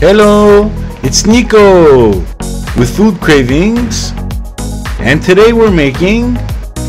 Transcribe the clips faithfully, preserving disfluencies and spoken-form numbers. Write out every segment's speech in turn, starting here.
Hello, it's Nico with Food Cravings, and today we're making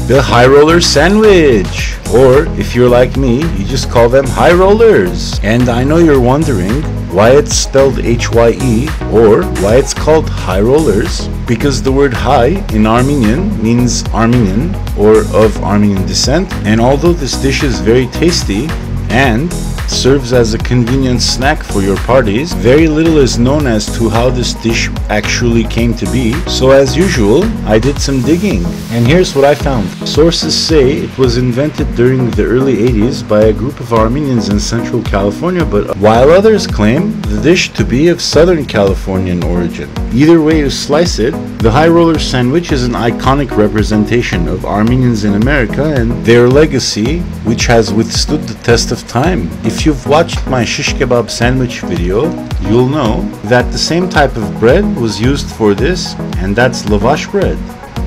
the Hye Roller sandwich, or if you're like me, you just call them Hye Rollers. And I know you're wondering why it's spelled H Y E or why it's called Hye Rollers, because the word Hye in Armenian means Armenian or of Armenian descent, and although this dish is very tasty and serves as a convenient snack for your parties, very little is known as to how this dish actually came to be. So as usual, I did some digging, and here's what I found. Sources say it was invented during the early eighties by a group of Armenians in Central California, but while others claim the dish to be of Southern Californian origin. Either way you slice it, the Hye Roller sandwich is an iconic representation of Armenians in America and their legacy, which has withstood the test of time. If you've watched my shish kebab sandwich video, you'll know that the same type of bread was used for this, and that's lavash bread,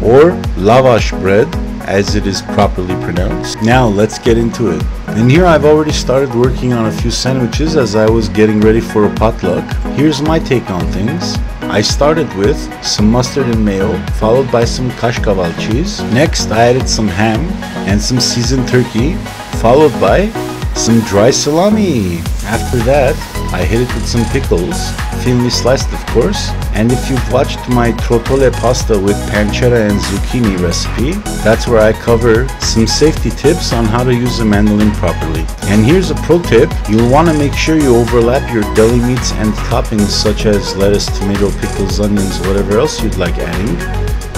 or lavash bread as it is properly pronounced. Now let's get into it. And here I've already started working on a few sandwiches as I was getting ready for a potluck. Here's my take on things. I started with some mustard and mayo, followed by some Kashkaval cheese. Next I added some ham and some seasoned turkey, followed by some dry salami. After that, I hit it with some pickles, thinly sliced of course. And if you've watched my trotole pasta with pancetta and zucchini recipe, that's where I cover some safety tips on how to use a mandolin properly. And here's a pro tip. You'll want to make sure you overlap your deli meats and toppings such as lettuce, tomato, pickles, onions, whatever else you'd like adding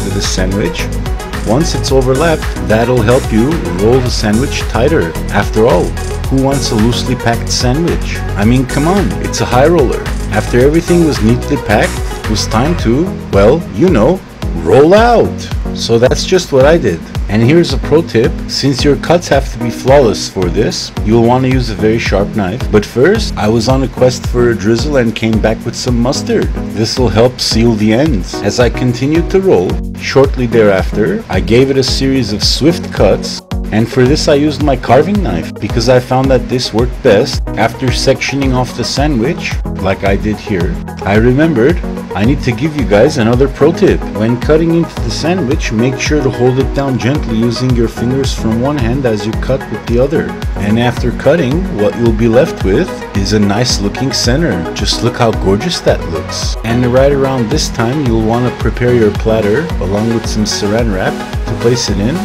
to the sandwich. Once it's overlapped, that'll help you roll the sandwich tighter. After all, who wants a loosely packed sandwich? I mean, come on, it's a Hye Roller. After everything was neatly packed, it was time to, well, you know, roll out. So that's just what I did. And here's a pro tip. Since your cuts have to be flawless for this, you'll want to use a very sharp knife. But first, I was on a quest for a drizzle and came back with some mustard. This will help seal the ends. As I continued to roll, shortly thereafter, I gave it a series of swift cuts. And for this I used my carving knife, because I found that this worked best. After sectioning off the sandwich, like I did here, I remembered I need to give you guys another pro tip. When cutting into the sandwich, make sure to hold it down gently using your fingers from one hand as you cut with the other. And after cutting, what you'll be left with is a nice looking center. Just look how gorgeous that looks. And right around this time, you'll want to prepare your platter along with some saran wrap to place it in.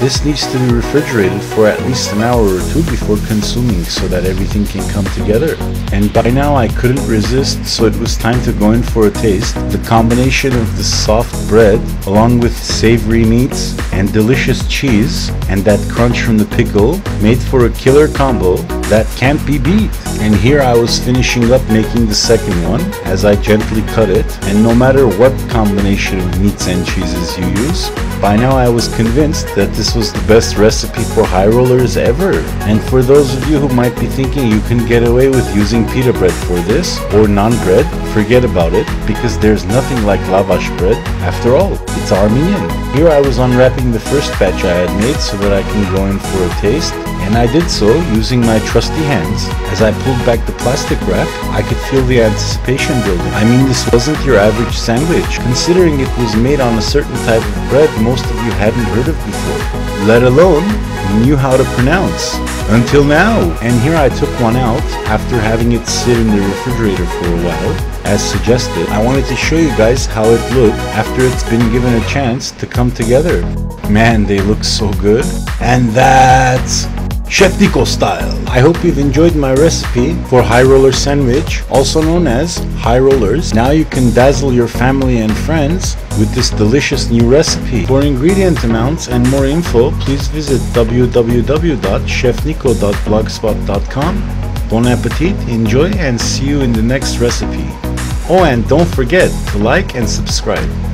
This needs to be refrigerated for at least an hour or two before consuming so that everything can come together. And by now I couldn't resist, so it was time to go in for a taste. The combination of the soft bread along with savory meats and delicious cheese and that crunch from the pickle made for a killer combo that can't be beat. And here I was finishing up making the second one as I gently cut it. And no matter what combination of meats and cheeses you use, by now I was convinced that this was the best recipe for Hye Rollers ever. And for those of you who might be thinking you can get away with using pita bread for this or naan bread, forget about it, because there's nothing like lavash bread. After all, it's Armenian. Here I was unwrapping the first batch I had made so that I can go in for a taste. And I did so using my trusty hands. As I pulled back the plastic wrap, I could feel the anticipation building. I mean, this wasn't your average sandwich. Considering it was made on a certain type of bread most of you hadn't heard of before, let alone knew how to pronounce. Until now! And here I took one out after having it sit in the refrigerator for a while. As suggested, I wanted to show you guys how it looked after it's been given a chance to come together. Man, they look so good. And that's Chef Nicko style. I hope you've enjoyed my recipe for Hye Roller sandwich, also known as Hye Rollers. Now you can dazzle your family and friends with this delicious new recipe. For ingredient amounts and more info, please visit w w w dot chef nicko dot blogspot dot com. Bon appetit, enjoy, and see you in the next recipe. Oh, and don't forget to like and subscribe.